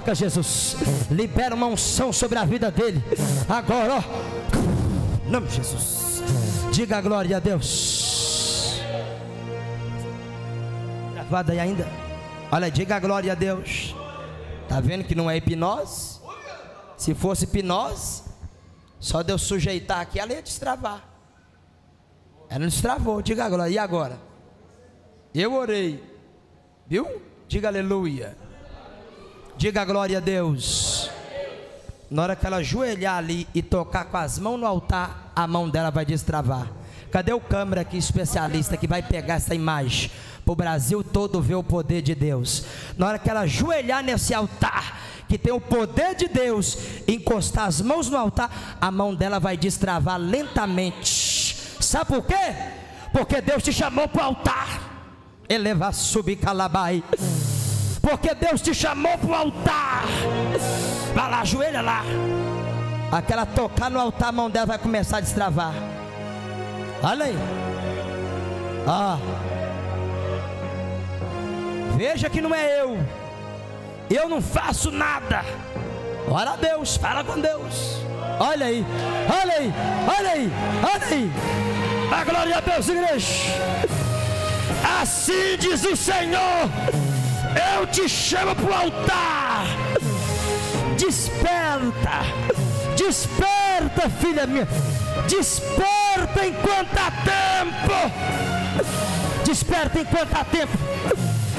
toca, Jesus. Libera uma unção sobre a vida dele agora, ó. Em nome de Jesus. Diga a glória a Deus. Gravado aí ainda? Olha, diga a glória a Deus. Tá vendo que não é hipnose? Se fosse hipnose, só Deus sujeitar aqui, ela ia destravar. Ela não destravou. Diga a glória. E agora? Eu orei, viu? Diga aleluia. Diga a glória a Deus. Na hora que ela ajoelhar ali e tocar com as mãos no altar, a mão dela vai destravar. Cadê o câmera aqui, especialista, que vai pegar essa imagem? Para o Brasil todo ver o poder de Deus. Na hora que ela ajoelhar nesse altar, que tem o poder de Deus, encostar as mãos no altar, a mão dela vai destravar lentamente. Sabe por quê? Porque Deus te chamou para o altar. Eleva, subi, calabai. Porque Deus te chamou para o altar. Vai lá, ajoelha lá. Aquela tocar no altar, a mão dela vai começar a destravar. Olha aí. Ah. Veja que não é eu. Eu não faço nada. Ora a Deus, fala com Deus. Olha aí, olha aí, olha aí, olha aí. A glória a Deus, igreja. Assim diz o Senhor: eu te chamo para o altar. Desperta, desperta, filha minha. Desperta enquanto há tempo. Desperta enquanto há tempo.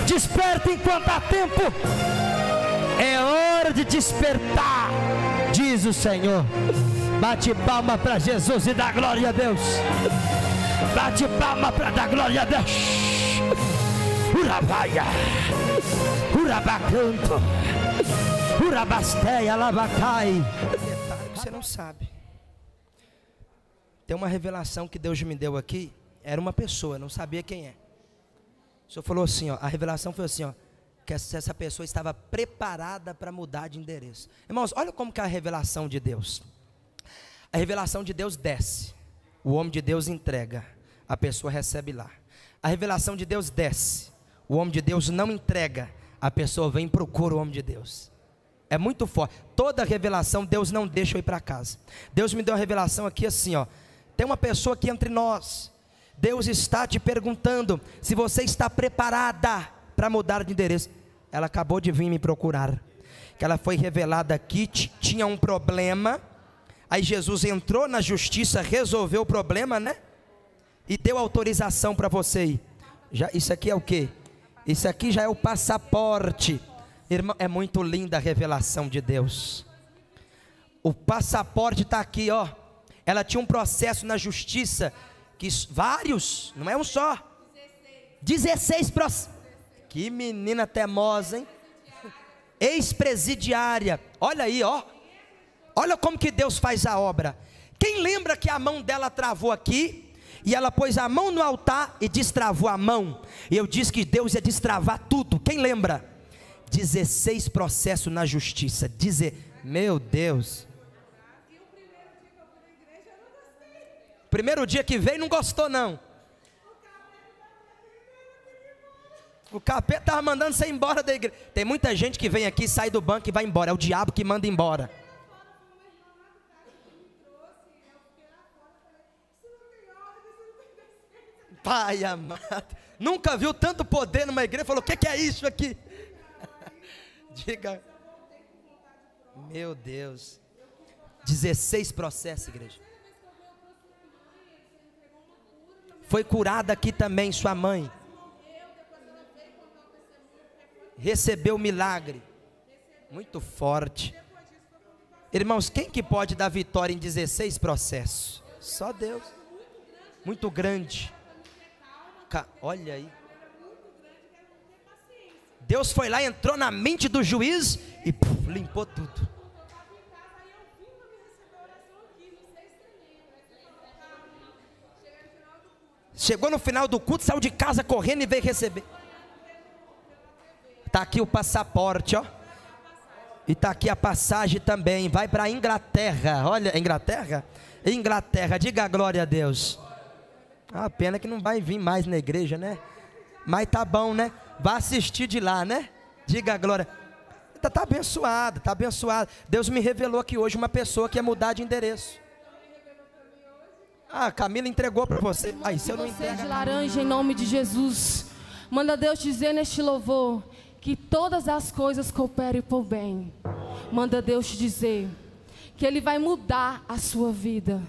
Desperta enquanto há tempo. É hora de despertar, diz o Senhor. Bate palma para Jesus e dá glória a Deus. Bate palma para dar glória a Deus. Urabaia, urabacanto, urabasteia, lavacai. Detalhe que você não sabe. Tem uma revelação que Deus me deu aqui. Era uma pessoa, não sabia quem é. O Senhor falou assim, ó, a revelação foi assim, ó, que essa pessoa estava preparada para mudar de endereço. Irmãos, olha como que é a revelação de Deus. A revelação de Deus desce, o homem de Deus entrega, a pessoa recebe lá. A revelação de Deus desce, o homem de Deus não entrega, a pessoa vem e procura o homem de Deus. É muito forte. Toda revelação Deus não deixa eu ir para casa. Deus me deu uma revelação aqui assim, ó. Tem uma pessoa aqui entre nós. Deus está te perguntando se você está preparada para mudar de endereço. Ela acabou de vir me procurar. Que ela foi revelada aqui, tinha um problema. Aí Jesus entrou na justiça, resolveu o problema, né? E deu autorização para você ir. Já, isso aqui é o quê? Isso aqui já é o passaporte. Irmão, é muito linda a revelação de Deus. O passaporte está aqui, ó. Ela tinha um processo na justiça. Que vários, não é um só. 16 processos. Que menina teimosa, hein? Ex-presidiária. Olha aí, ó. Olha como que Deus faz a obra. Quem lembra que a mão dela travou aqui? E ela pôs a mão no altar e destravou a mão. E eu disse que Deus ia destravar tudo. Quem lembra? 16 processos na justiça. Meu Deus. Primeiro dia que veio, não gostou não. O capeta estava mandando você embora da igreja. Tem muita gente que vem aqui, sai do banco e vai embora. É o diabo que manda embora. Pai amado. Nunca viu tanto poder numa igreja. Falou, o que é isso aqui? Diga. Meu Deus. 16 processos, igreja. Foi curada aqui também sua mãe. Recebeu o milagre. Muito forte. Irmãos, quem que pode dar vitória em 16 processos? Só Deus. Muito grande. Olha aí. Deus foi lá, entrou na mente do juiz e limpou tudo. Chegou no final do culto, saiu de casa correndo e veio receber. Está aqui o passaporte, ó. E está aqui a passagem também. Vai para a Inglaterra. Olha, Inglaterra? Inglaterra, diga a glória a Deus. Ah, pena que não vai vir mais na igreja, né? Mas tá bom, né? Vai assistir de lá, né? Diga a glória. tá abençoada, tá abençoada. Deus me revelou aqui hoje uma pessoa que ia mudar de endereço. Ah, Camila entregou para você. Aí, se eu não entregar, de laranja em nome de Jesus. Manda Deus dizer neste louvor que todas as coisas cooperem por bem. Manda Deus te dizer que Ele vai mudar a sua vida.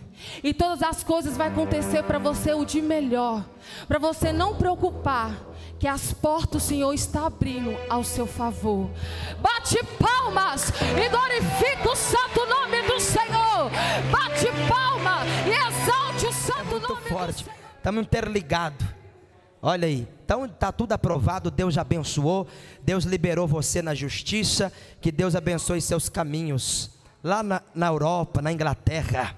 E todas as coisas vai acontecer para você o de melhor. Para você não preocupar, que as portas o Senhor está abrindo ao seu favor. Bate palmas e glorifica o santo nome do Senhor. Bate palmas e exalte o santo nome forte. Do Senhor. Estamos interligados. Olha aí. Então está tudo aprovado, Deus abençoou. Deus liberou você na justiça. Que Deus abençoe seus caminhos. Lá na Europa, na Inglaterra.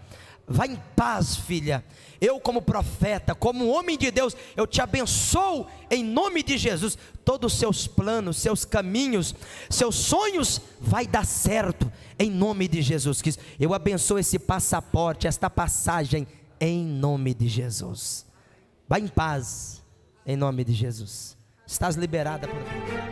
Vai em paz, filha. Eu como profeta, como homem de Deus, eu te abençoo em nome de Jesus. Todos os seus planos, seus caminhos, seus sonhos vai dar certo em nome de Jesus Cristo. Eu abençoo esse passaporte, esta passagem em nome de Jesus. Vai em paz em nome de Jesus. Estás liberada por Deus.